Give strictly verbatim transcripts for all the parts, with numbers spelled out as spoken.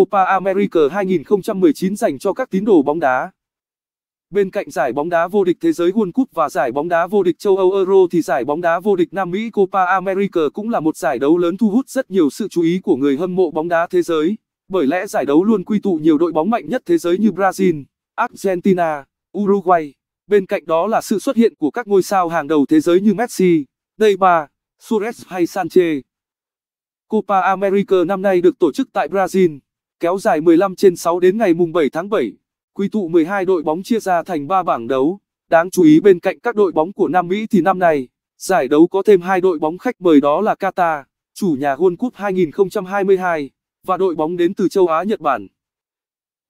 Copa America hai nghìn không trăm mười chín dành cho các tín đồ bóng đá. Bên cạnh giải bóng đá vô địch thế giới World Cup và giải bóng đá vô địch châu Âu Euro thì giải bóng đá vô địch Nam Mỹ Copa America cũng là một giải đấu lớn thu hút rất nhiều sự chú ý của người hâm mộ bóng đá thế giới. Bởi lẽ giải đấu luôn quy tụ nhiều đội bóng mạnh nhất thế giới như Brazil, Argentina, Uruguay. Bên cạnh đó là sự xuất hiện của các ngôi sao hàng đầu thế giới như Messi, Neymar, Suarez hay Sanchez. Copa America năm nay được tổ chức tại Brazil, kéo dài mười lăm trên sáu đến ngày mùng bảy tháng bảy. Quy tụ mười hai đội bóng chia ra thành ba bảng đấu. Đáng chú ý bên cạnh các đội bóng của Nam Mỹ thì năm nay, giải đấu có thêm hai đội bóng khách mời đó là Qatar, chủ nhà World Cup hai nghìn không trăm hai mươi hai, và đội bóng đến từ châu Á Nhật Bản.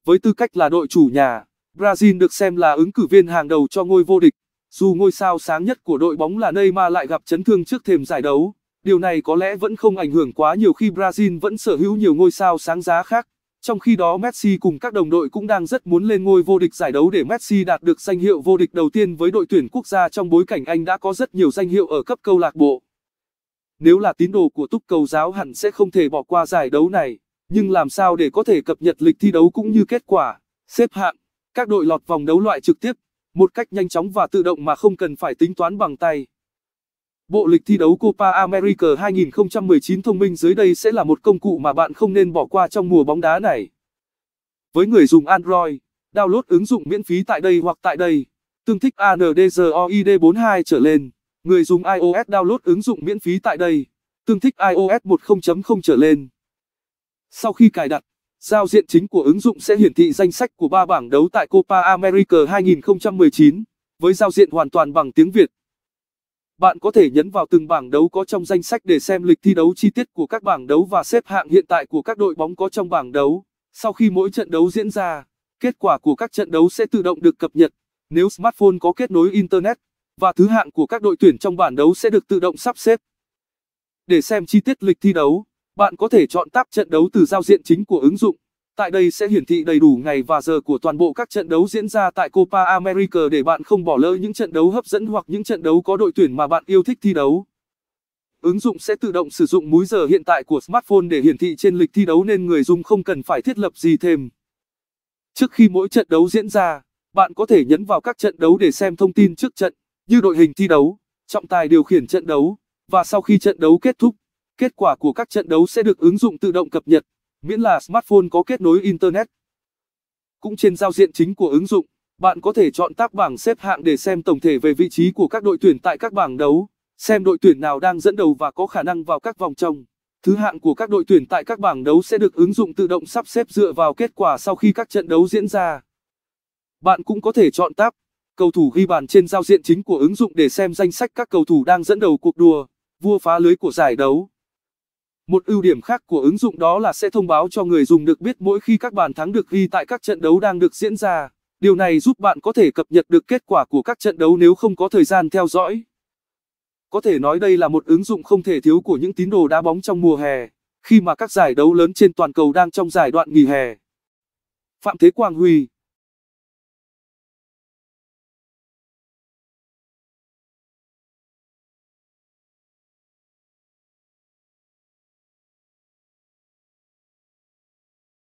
Với tư cách là đội chủ nhà, Brazil được xem là ứng cử viên hàng đầu cho ngôi vô địch, dù ngôi sao sáng nhất của đội bóng là Neymar lại gặp chấn thương trước thềm giải đấu. Điều này có lẽ vẫn không ảnh hưởng quá nhiều khi Brazil vẫn sở hữu nhiều ngôi sao sáng giá khác. Trong khi đó Messi cùng các đồng đội cũng đang rất muốn lên ngôi vô địch giải đấu để Messi đạt được danh hiệu vô địch đầu tiên với đội tuyển quốc gia trong bối cảnh anh đã có rất nhiều danh hiệu ở cấp câu lạc bộ. Nếu là tín đồ của túc cầu giáo hẳn sẽ không thể bỏ qua giải đấu này, nhưng làm sao để có thể cập nhật lịch thi đấu cũng như kết quả, xếp hạng, các đội lọt vòng đấu loại trực tiếp, một cách nhanh chóng và tự động mà không cần phải tính toán bằng tay. Bộ lịch thi đấu Copa America hai nghìn không trăm mười chín thông minh dưới đây sẽ là một công cụ mà bạn không nên bỏ qua trong mùa bóng đá này. Với người dùng Android, download ứng dụng miễn phí tại đây hoặc tại đây, tương thích Android bốn mươi hai trở lên. Người dùng iOS download ứng dụng miễn phí tại đây, tương thích iOS mười chấm không trở lên. Sau khi cài đặt, giao diện chính của ứng dụng sẽ hiển thị danh sách của ba bảng đấu tại Copa America hai nghìn không trăm mười chín, với giao diện hoàn toàn bằng tiếng Việt. Bạn có thể nhấn vào từng bảng đấu có trong danh sách để xem lịch thi đấu chi tiết của các bảng đấu và xếp hạng hiện tại của các đội bóng có trong bảng đấu. Sau khi mỗi trận đấu diễn ra, kết quả của các trận đấu sẽ tự động được cập nhật, nếu smartphone có kết nối Internet, và thứ hạng của các đội tuyển trong bảng đấu sẽ được tự động sắp xếp. Để xem chi tiết lịch thi đấu, bạn có thể chọn tab trận đấu từ giao diện chính của ứng dụng. Tại đây sẽ hiển thị đầy đủ ngày và giờ của toàn bộ các trận đấu diễn ra tại Copa America để bạn không bỏ lỡ những trận đấu hấp dẫn hoặc những trận đấu có đội tuyển mà bạn yêu thích thi đấu. Ứng dụng sẽ tự động sử dụng múi giờ hiện tại của smartphone để hiển thị trên lịch thi đấu nên người dùng không cần phải thiết lập gì thêm. Trước khi mỗi trận đấu diễn ra, bạn có thể nhấn vào các trận đấu để xem thông tin trước trận, như đội hình thi đấu, trọng tài điều khiển trận đấu, và sau khi trận đấu kết thúc, kết quả của các trận đấu sẽ được ứng dụng tự động cập nhật, miễn là smartphone có kết nối Internet. Cũng trên giao diện chính của ứng dụng, bạn có thể chọn tab bảng xếp hạng để xem tổng thể về vị trí của các đội tuyển tại các bảng đấu, xem đội tuyển nào đang dẫn đầu và có khả năng vào các vòng trong. Thứ hạng của các đội tuyển tại các bảng đấu sẽ được ứng dụng tự động sắp xếp dựa vào kết quả sau khi các trận đấu diễn ra. Bạn cũng có thể chọn tab cầu thủ ghi bàn trên giao diện chính của ứng dụng để xem danh sách các cầu thủ đang dẫn đầu cuộc đua, vua phá lưới của giải đấu. Một ưu điểm khác của ứng dụng đó là sẽ thông báo cho người dùng được biết mỗi khi các bàn thắng được ghi tại các trận đấu đang được diễn ra. Điều này giúp bạn có thể cập nhật được kết quả của các trận đấu nếu không có thời gian theo dõi. Có thể nói đây là một ứng dụng không thể thiếu của những tín đồ đá bóng trong mùa hè, khi mà các giải đấu lớn trên toàn cầu đang trong giai đoạn nghỉ hè. Phạm Thế Quang Huy.